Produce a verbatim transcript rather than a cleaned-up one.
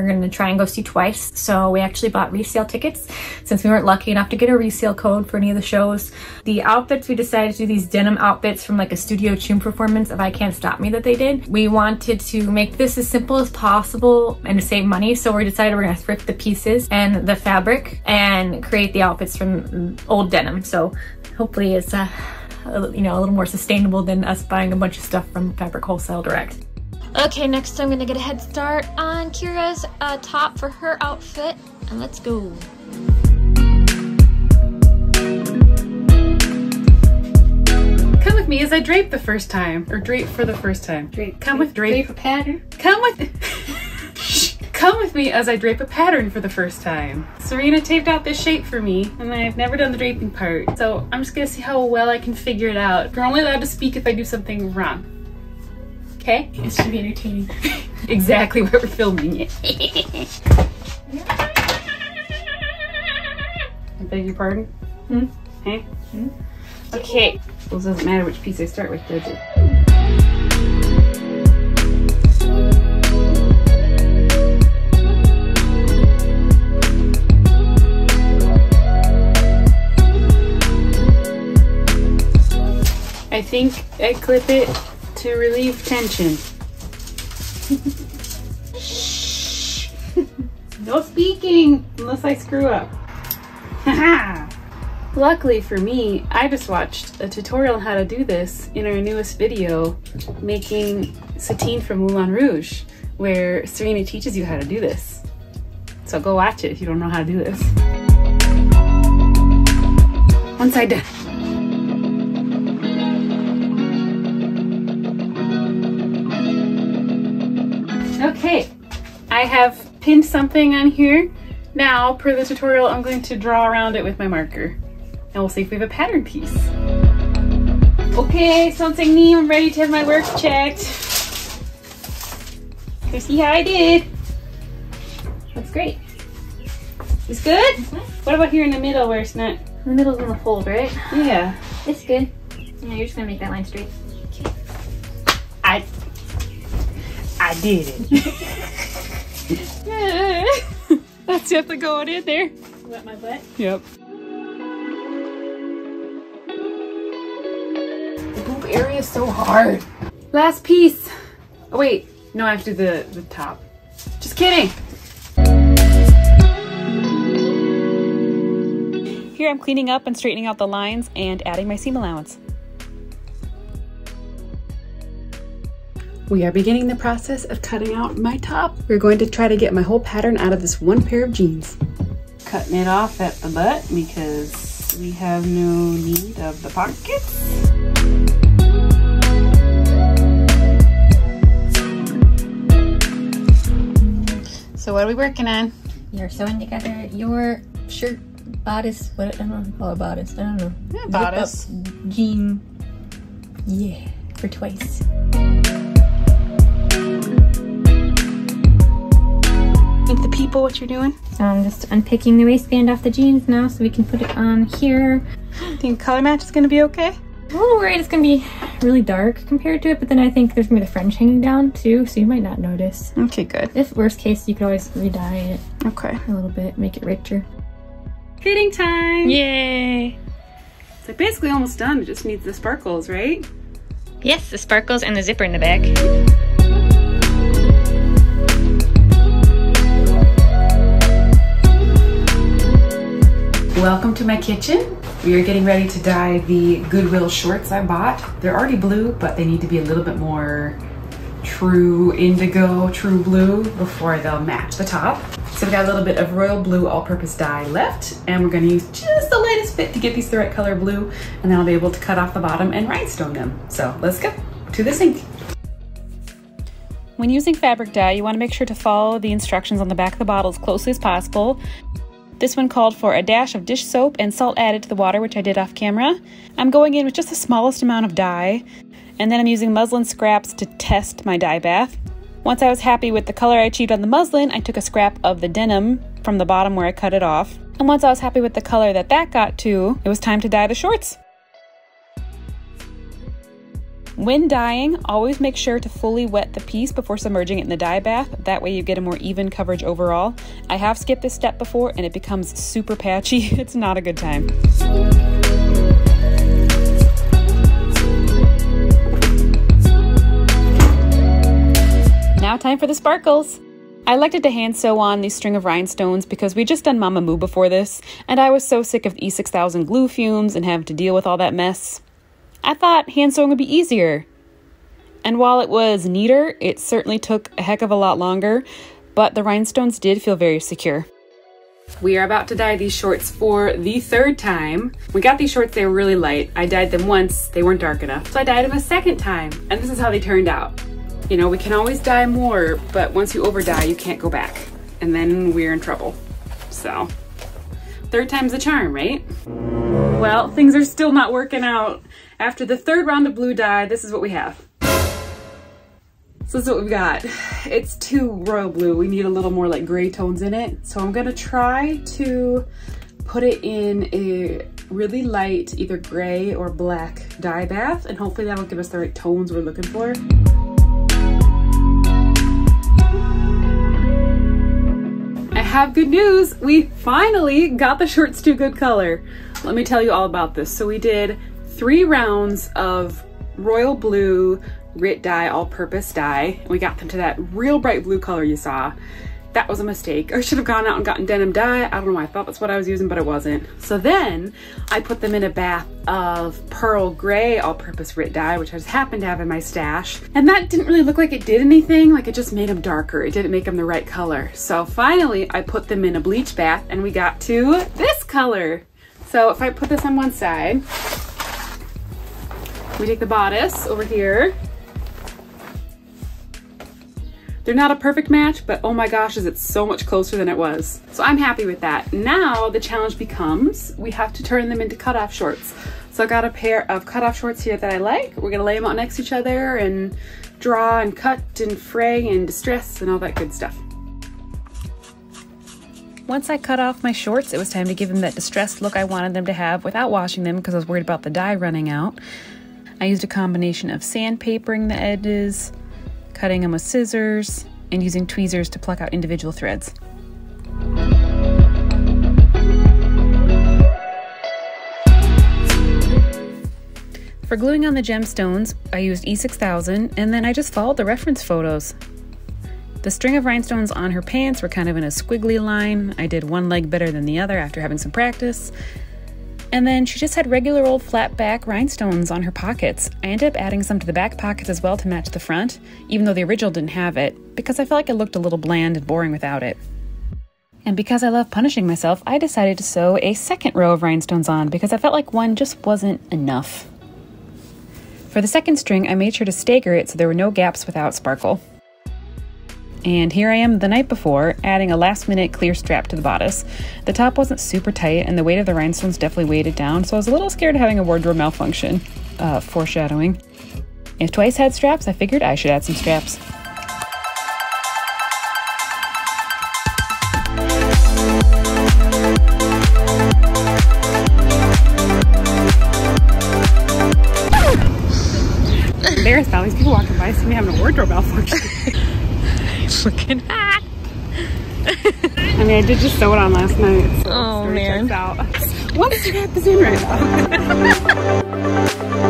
we're going to try and go see TWICE. So we actually bought resale tickets since we weren't lucky enough to get a resale code for any of the shows. The outfits, we decided to do these denim outfits from like a Studio Tune performance of I Can't Stop Me that they did. We wanted to make this as simple as possible and to save money, so we decided we're going to thrift the pieces and the fabric and create the outfits from old denim. So hopefully it's uh, a, you know, a little more sustainable than us buying a bunch of stuff from Fabric Wholesale Direct. Okay, next I'm going to get a head start on Kira's uh, top for her outfit, and let's go. Come with me as I drape the first time, or drape for the first time. Drape. Come with drape. Drape a pattern. Come with, come with me as I drape a pattern for the first time. Serena taped out this shape for me, and I've never done the draping part, so I'm just going to see how well I can figure it out. You're only allowed to speak if I do something wrong. Okay? It should be entertaining. Exactly what we're filming. I beg your pardon? Hmm? Hey? Hmm? Okay. Well, it doesn't matter which piece I start with, does it? I think I clip it to relieve tension. Shh. No speaking unless I screw up. Haha. Luckily for me, I just watched a tutorial on how to do this in our newest video, making Satine from Moulin Rouge, where Serena teaches you how to do this. So go watch it if you don't know how to do this. One side done. Okay, I have pinned something on here. Now, per the tutorial, I'm going to draw around it with my marker, and we'll see if we have a pattern piece. Okay, something new, I'm ready to have my work checked. Let's see how I did. That's great. It's good? Mm-hmm. What about here in the middle where it's not? The middle's gonna fold, right? Yeah. It's good. Yeah, you're just gonna make that line straight. Okay. I... I did it. That's definitely going in there. Wet my butt? Yep. The boob area is so hard. Last piece. Oh wait, no, I have to do the, the top. Just kidding. Here I'm cleaning up and straightening out the lines and adding my seam allowance. We are beginning the process of cutting out my top. We're going to try to get my whole pattern out of this one pair of jeans. Cutting it off at the butt because we have no need of the pockets. So what are we working on? You're sewing together your shirt, bodice, what, I don't know what to call it, bodice, I don't know. Yeah, bodice. Jean, yeah, for TWICE. The people, what you're doing? So I'm just unpicking the waistband off the jeans now so we can put it on here. Think color match is going to be okay? I'm a little worried it's going to be really dark compared to it, but then I think there's going to be the fringe hanging down too, so you might not notice. Okay, good. If worst case, you could always re-dye it. Okay. A little bit, make it richer. Fitting time! Yay! It's like basically almost done, it just needs the sparkles, right? Yes, the sparkles and the zipper in the back. Welcome to my kitchen. We are getting ready to dye the Goodwill shorts I bought. They're already blue, but they need to be a little bit more true indigo, true blue before they'll match the top. So we got a little bit of royal blue all-purpose dye left, and we're gonna use just the lightest bit to get these the right color blue, and then I'll be able to cut off the bottom and rhinestone them. So let's go to the sink. When using fabric dye, you wanna make sure to follow the instructions on the back of the bottle as closely as possible. This one called for a dash of dish soap and salt added to the water, which I did off camera. I'm going in with just the smallest amount of dye, and then I'm using muslin scraps to test my dye bath. Once I was happy with the color I achieved on the muslin, I took a scrap of the denim from the bottom where I cut it off. And once I was happy with the color that that got to, it was time to dye the shorts. When dyeing, always make sure to fully wet the piece before submerging it in the dye bath. That way you get a more even coverage overall. I have skipped this step before and it becomes super patchy. It's not a good time. Now time for the sparkles. I elected to hand sew on these string of rhinestones because we just done Mama Moo before this, and I was so sick of the E six thousand glue fumes and having to deal with all that mess. I thought hand sewing would be easier. And while it was neater, it certainly took a heck of a lot longer, but the rhinestones did feel very secure. We are about to dye these shorts for the third time. We got these shorts, they were really light. I dyed them once, they weren't dark enough, so I dyed them a second time, and this is how they turned out. You know, we can always dye more, but once you over dye, you can't go back. And then we're in trouble. So, third time's the charm, right? Well, things are still not working out. After the third round of blue dye, this is what we have. So this is what we've got. It's too royal blue. We need a little more like gray tones in it. So I'm gonna try to put it in a really light, either gray or black dye bath, and hopefully that'll give us the right tones we're looking for. Have good news, we finally got the shorts to good color. Let me tell you all about this. So we did three rounds of royal blue R I T dye, all-purpose dye, and we got them to that real bright blue color you saw. That was a mistake. I should have gone out and gotten denim dye. I don't know why I thought that's what I was using, but it wasn't. So then I put them in a bath of pearl gray all-purpose R I T dye, which I just happened to have in my stash. And that didn't really look like it did anything. Like, it just made them darker. It didn't make them the right color. So finally I put them in a bleach bath and we got to this color. So if I put this on one side, we take the bodice over here. They're not a perfect match, but oh my gosh, is it so much closer than it was. So I'm happy with that. Now the challenge becomes, we have to turn them into cutoff shorts. So I got a pair of cutoff shorts here that I like. We're gonna lay them out next to each other and draw and cut and fray and distress and all that good stuff. Once I cut off my shorts, it was time to give them that distressed look I wanted them to have without washing them because I was worried about the dye running out. I used a combination of sandpapering the edges, cutting them with scissors, and using tweezers to pluck out individual threads. For gluing on the gemstones, I used E six thousand, and then I just followed the reference photos. The string of rhinestones on her pants were kind of in a squiggly line. I did one leg better than the other after having some practice. And then she just had regular old flat back rhinestones on her pockets. I ended up adding some to the back pockets as well to match the front, even though the original didn't have it, because I felt like it looked a little bland and boring without it. And because I love punishing myself, I decided to sew a second row of rhinestones on because I felt like one just wasn't enough. For the second string, I made sure to stagger it so there were no gaps without sparkle. And here I am the night before, adding a last minute clear strap to the bodice. The top wasn't super tight and the weight of the rhinestones definitely weighed it down, so I was a little scared of having a wardrobe malfunction. Uh, foreshadowing. If TWICE had straps, I figured I should add some straps. Embarrassed by these people walking by, see me having a wardrobe malfunction. Looking hot. I mean, I did just sew it on last night, so oh, man. Out. What did you have this in right now?